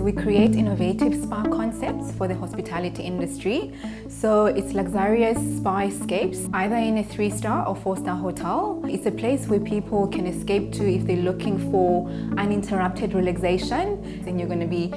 We create innovative spa concepts for the hospitality industry. So it's luxurious spa escapes, either in a 3-star or 4-star hotel. It's a place where people can escape to if they're looking for uninterrupted relaxation. Then you're going to be,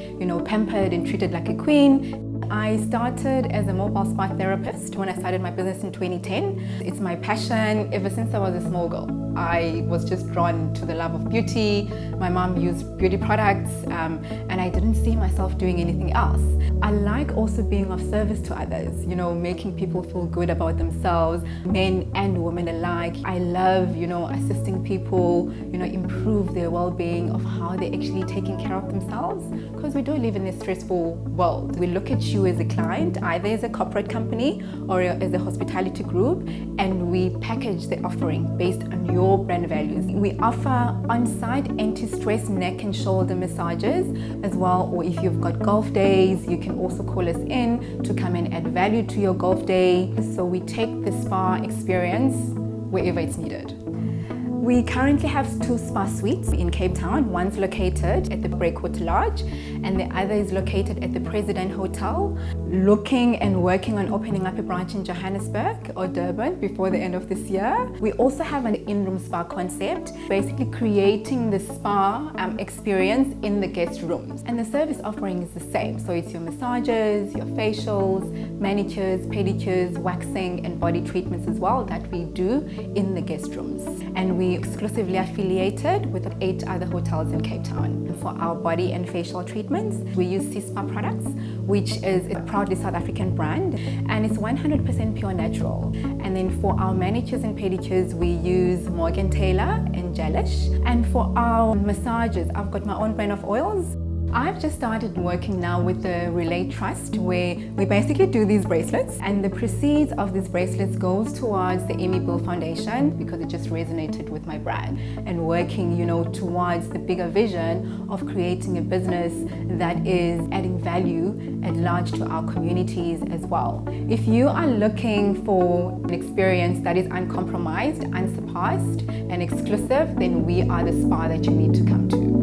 pampered and treated like a queen. I started as a mobile spa therapist when I started my business in 2010. It's my passion ever since I was a small girl. I was just drawn to the love of beauty. My mom used beauty products and I didn't see myself doing anything else. I like also being of service to others, making people feel good about themselves, men and women alike. I love, assisting people, improve their well-being of how they're actually taking care of themselves, because we do live in a stressful world. We look at you as a client, either as a corporate company or as a hospitality group, and we package the offering based on your brand values. We offer on-site anti-stress neck and shoulder massages as well, or if you've got golf days, you can also call us in to come and add value to your golf day. So we take the spa experience wherever it's needed. We currently have 2 spa suites in Cape Town. One's located at the Breakwater Lodge and the other is located at the President Hotel. Looking and working on opening up a branch in Johannesburg or Durban before the end of this year. We also have an in-room spa concept, basically creating the spa experience in the guest rooms. And the service offering is the same. So it's your massages, your facials, manicures, pedicures, waxing and body treatments as well that we do in the guest rooms. And we exclusively affiliated with 8 other hotels in Cape Town. For our body and facial treatments, we use Sisma products, which is a proudly South African brand, and it's 100% pure natural. And then for our manicures and pedicures, we use Morgan Taylor and Gelish. And for our massages, I've got my own brand of oils. I've just started working now with the Relay Trust, where we basically do these bracelets, and the proceeds of these bracelets goes towards the Emmy Bill Foundation, because it just resonated with my brand and working, towards the bigger vision of creating a business that is adding value at large to our communities as well. If you are looking for an experience that is uncompromised, unsurpassed and exclusive, then we are the spa that you need to come to.